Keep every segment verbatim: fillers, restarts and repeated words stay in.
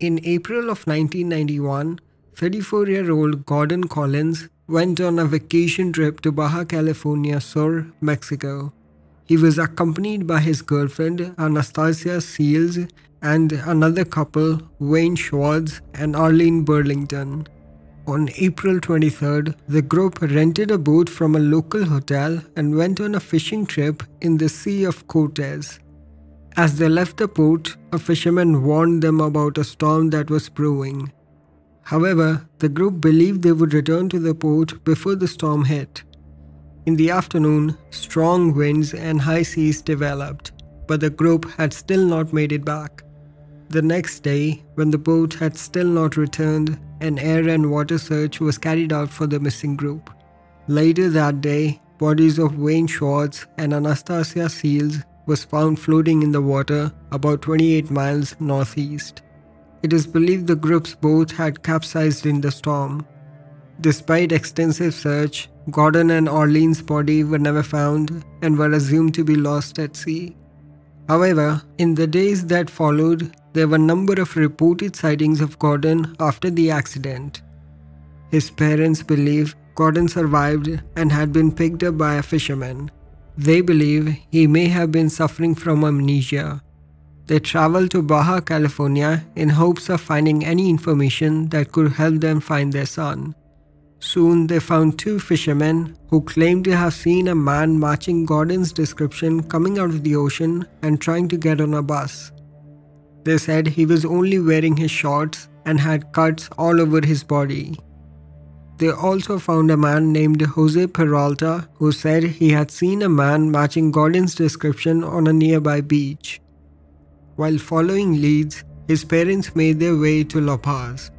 In April of nineteen ninety-one, thirty-four-year-old Gordon Collins went on a vacation trip to Baja California Sur, Mexico. He was accompanied by his girlfriend Anastasia Seals and another couple, Wayne Schwartz and Arlene Burlington. On April twenty-third, the group rented a boat from a local hotel and went on a fishing trip in the Sea of Cortez. As they left the port, a fisherman warned them about a storm that was brewing. However, the group believed they would return to the port before the storm hit. In the afternoon, strong winds and high seas developed, but the group had still not made it back. The next day, when the boat had still not returned, an air and water search was carried out for the missing group. Later that day, bodies of Wayne Schwartz and Anastasia Seals was found floating in the water about twenty-eight miles northeast. It is believed the group's boat had capsized in the storm. Despite extensive search, Gordon and Arlene's body were never found and were assumed to be lost at sea. However, in the days that followed, there were a number of reported sightings of Gordon after the accident. His parents believe Gordon survived and had been picked up by a fisherman. They believe he may have been suffering from amnesia. They traveled to Baja California in hopes of finding any information that could help them find their son. Soon they found two fishermen who claimed to have seen a man matching Gordon's description coming out of the ocean and trying to get on a bus. They said he was only wearing his shorts and had cuts all over his body. They also found a man named Jose Peralta who said he had seen a man matching Gordon's description on a nearby beach. While following leads, his parents made their way to La Paz.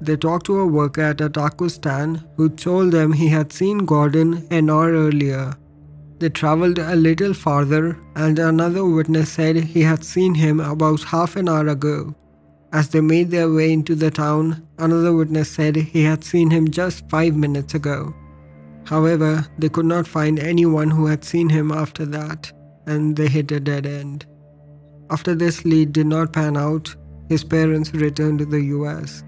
They talked to a worker at a taco stand who told them he had seen Gordon an hour earlier. They traveled a little farther and another witness said he had seen him about half an hour ago. As they made their way into the town, another witness said he had seen him just five minutes ago. However, they could not find anyone who had seen him after that, and they hit a dead end. After this lead did not pan out, his parents returned to the U S.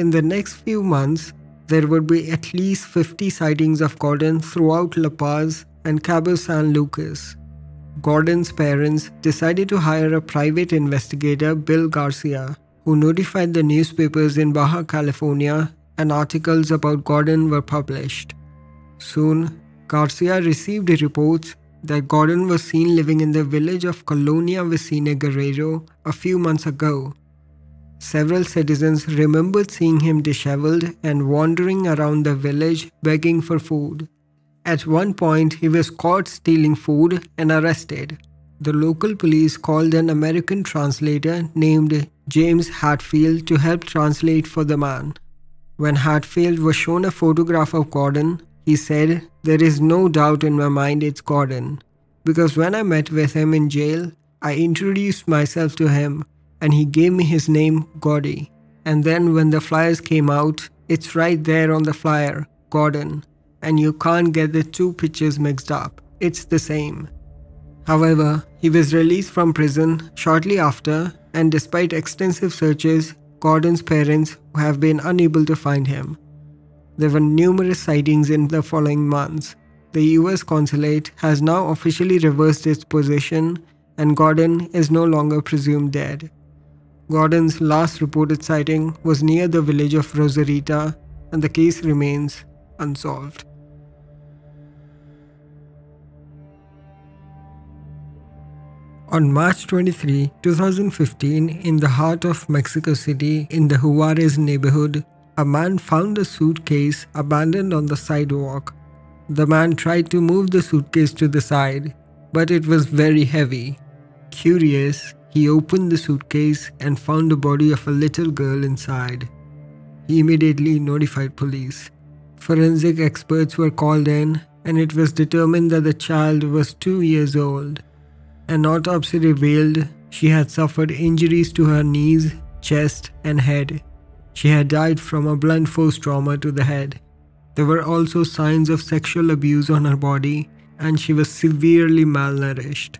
In the next few months, there would be at least fifty sightings of Gordon throughout La Paz and Cabo San Lucas. Gordon's parents decided to hire a private investigator, Bill Garcia, who notified the newspapers in Baja California, and articles about Gordon were published. Soon, Garcia received reports that Gordon was seen living in the village of Colonia Vicina Guerrero a few months ago. Several citizens remembered seeing him disheveled and wandering around the village begging for food. At one point, he was caught stealing food and arrested. The local police called an American translator named James Hartfield to help translate for the man. When Hartfield was shown a photograph of Gordon, he said, "There is no doubt in my mind it's Gordon, because when I met with him in jail, I introduced myself to him, and he gave me his name, Gordy. And then when the flyers came out, it's right there on the flyer, Gordon. And you can't get the two pictures mixed up. It's the same." However, he was released from prison shortly after, and despite extensive searches, Gordon's parents have been unable to find him. There were numerous sightings in the following months. The U S consulate has now officially reversed its position, and Gordon is no longer presumed dead. Gordon's last reported sighting was near the village of Rosarito, and the case remains unsolved. On March twenty-third, two thousand fifteen, in the heart of Mexico City, in the Juárez neighborhood, a man found a suitcase abandoned on the sidewalk. The man tried to move the suitcase to the side, but it was very heavy. Curious, he opened the suitcase and found the body of a little girl inside. He immediately notified police. Forensic experts were called in, and it was determined that the child was two years old. An autopsy revealed she had suffered injuries to her knees, chest, and head. She had died from a blunt force trauma to the head. There were also signs of sexual abuse on her body, and she was severely malnourished.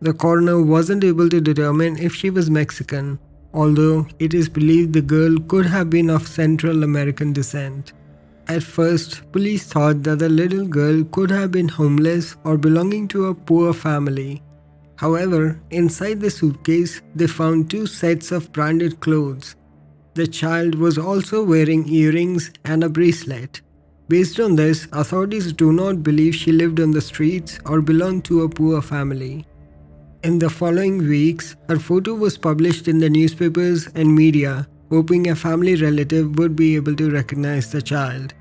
The coroner wasn't able to determine if she was Mexican, although it is believed the girl could have been of Central American descent. At first, police thought that the little girl could have been homeless or belonging to a poor family. However, inside the suitcase, they found two sets of branded clothes. The child was also wearing earrings and a bracelet. Based on this, authorities do not believe she lived on the streets or belonged to a poor family. In the following weeks, her photo was published in the newspapers and media, hoping a family relative would be able to recognize the child.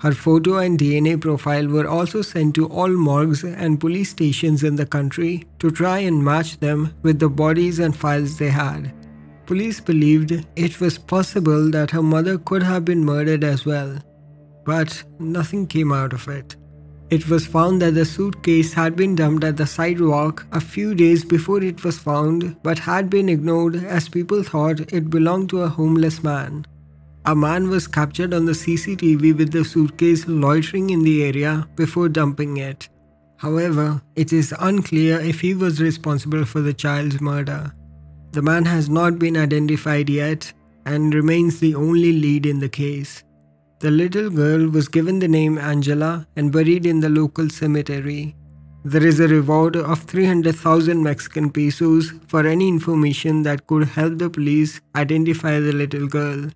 Her photo and D N A profile were also sent to all morgues and police stations in the country to try and match them with the bodies and files they had. Police believed it was possible that her mother could have been murdered as well. But nothing came out of it. It was found that the suitcase had been dumped at the sidewalk a few days before it was found, but had been ignored as people thought it belonged to a homeless man. A man was captured on the C C T V with the suitcase loitering in the area before dumping it. However, it is unclear if he was responsible for the child's murder. The man has not been identified yet and remains the only lead in the case. The little girl was given the name Angela and buried in the local cemetery. There is a reward of three hundred thousand Mexican pesos for any information that could help the police identify the little girl.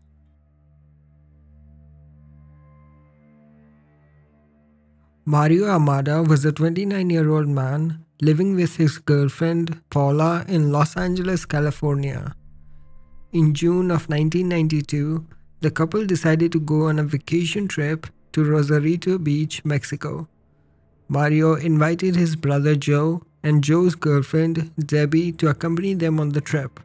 Mario Amada was a twenty-nine-year-old man living with his girlfriend Paula in Los Angeles, California. In June of nineteen ninety-two, the couple decided to go on a vacation trip to Rosarito Beach, Mexico. Mario invited his brother Joe and Joe's girlfriend Debbie to accompany them on the trip.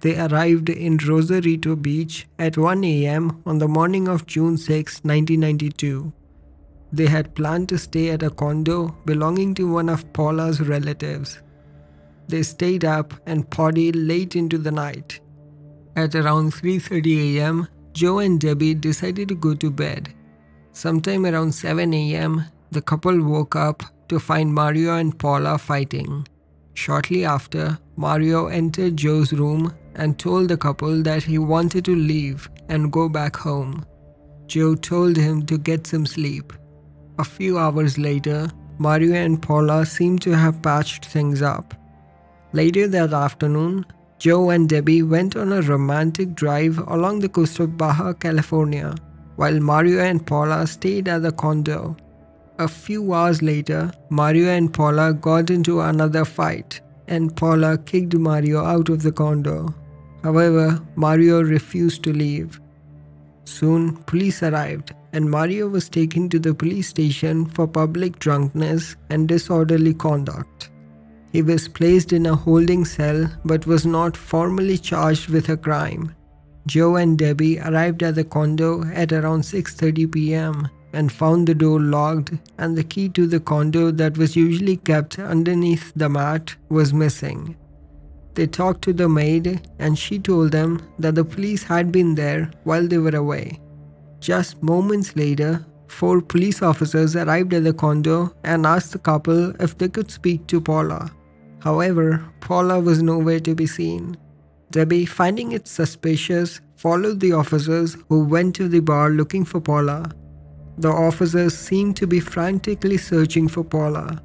They arrived in Rosarito Beach at one A M on the morning of June sixth, nineteen ninety-two. They had planned to stay at a condo belonging to one of Paula's relatives. They stayed up and partied late into the night. At around three thirty A M, Joe and Debbie decided to go to bed. Sometime around seven A M, the couple woke up to find Mario and Paula fighting. Shortly after, Mario entered Joe's room and told the couple that he wanted to leave and go back home. Joe told him to get some sleep. A few hours later, Mario and Paula seemed to have patched things up. Later that afternoon, Joe and Debbie went on a romantic drive along the coast of Baja California, while Mario and Paula stayed at the condo. A few hours later, Mario and Paula got into another fight, and Paula kicked Mario out of the condo. However, Mario refused to leave. Soon, police arrived, and Mario was taken to the police station for public drunkenness and disorderly conduct. He was placed in a holding cell but was not formally charged with a crime. Joe and Debbie arrived at the condo at around six thirty P M and found the door locked and the key to the condo that was usually kept underneath the mat was missing. They talked to the maid and she told them that the police had been there while they were away. Just moments later, four police officers arrived at the condo and asked the couple if they could speak to Paula. However, Paula was nowhere to be seen. Debbie, finding it suspicious, followed the officers who went to the bar looking for Paula. The officers seemed to be frantically searching for Paula.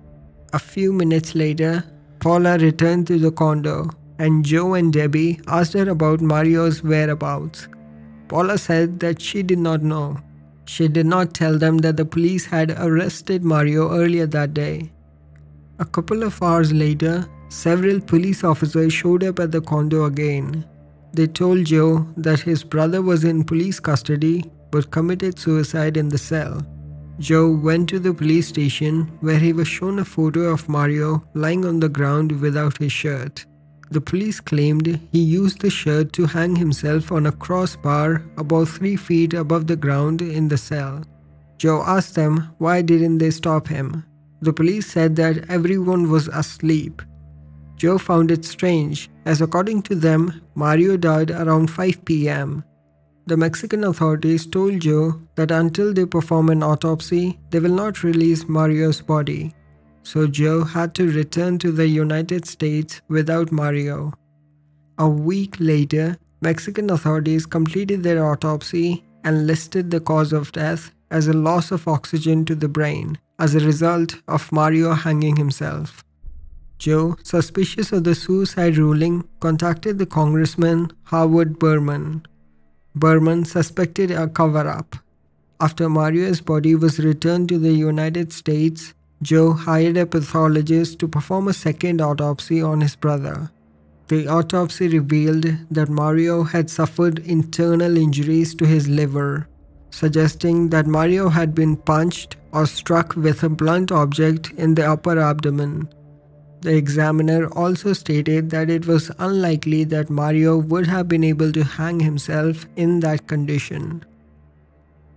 A few minutes later, Paula returned to the condo and Joe and Debbie asked her about Mario's whereabouts. Paula said that she did not know. She did not tell them that the police had arrested Mario earlier that day. A couple of hours later, several police officers showed up at the condo again. They told Joe that his brother was in police custody but committed suicide in the cell. Joe went to the police station where he was shown a photo of Mario lying on the ground without his shirt. The police claimed he used the shirt to hang himself on a crossbar about three feet above the ground in the cell. Joe asked them why didn't they stop him. The police said that everyone was asleep. Joe found it strange, as according to them, Mario died around five P M The Mexican authorities told Joe that until they perform an autopsy, they will not release Mario's body. So Joe had to return to the United States without Mario. A week later, Mexican authorities completed their autopsy and listed the cause of death as a loss of oxygen to the brain as a result of Mario hanging himself. Joe, suspicious of the suicide ruling, contacted the congressman Howard Berman. Berman suspected a cover-up. After Mario's body was returned to the United States, Joe hired a pathologist to perform a second autopsy on his brother. The autopsy revealed that Mario had suffered internal injuries to his liver, suggesting that Mario had been punched or struck with a blunt object in the upper abdomen. The examiner also stated that it was unlikely that Mario would have been able to hang himself in that condition.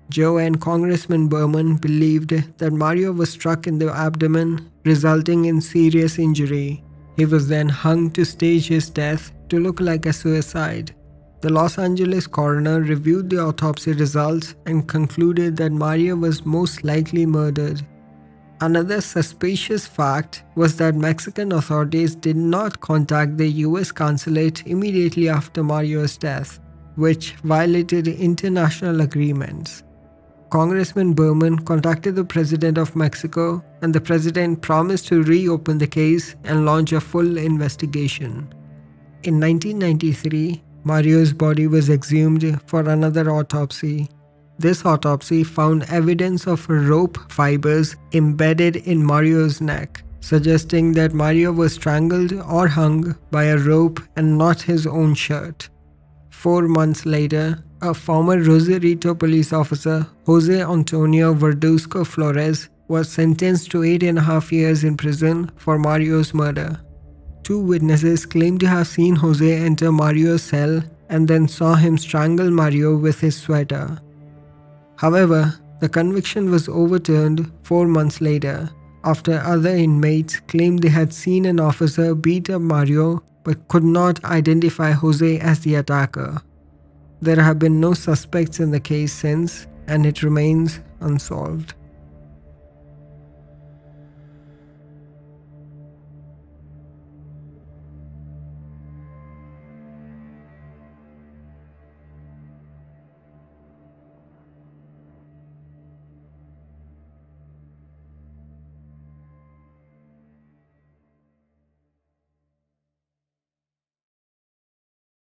Joe and Congressman Berman believed that Mario was struck in the abdomen, resulting in serious injury. He was then hung to stage his death to look like a suicide. The Los Angeles coroner reviewed the autopsy results and concluded that Mario was most likely murdered. Another suspicious fact was that Mexican authorities did not contact the U S consulate immediately after Mario's death, which violated international agreements. Congressman Berman contacted the President of Mexico, and the President promised to reopen the case and launch a full investigation. In nineteen ninety-three, Mario's body was exhumed for another autopsy. This autopsy found evidence of rope fibers embedded in Mario's neck, suggesting that Mario was strangled or hung by a rope and not his own shirt. Four months later, a former Rosarito police officer, Jose Antonio Verdusco Flores, was sentenced to eight and a half years in prison for Mario's murder. Two witnesses claimed to have seen Jose enter Mario's cell and then saw him strangle Mario with his sweater. However, the conviction was overturned four months later, after other inmates claimed they had seen an officer beat up Mario but could not identify Jose as the attacker. There have been no suspects in the case since, and it remains unsolved.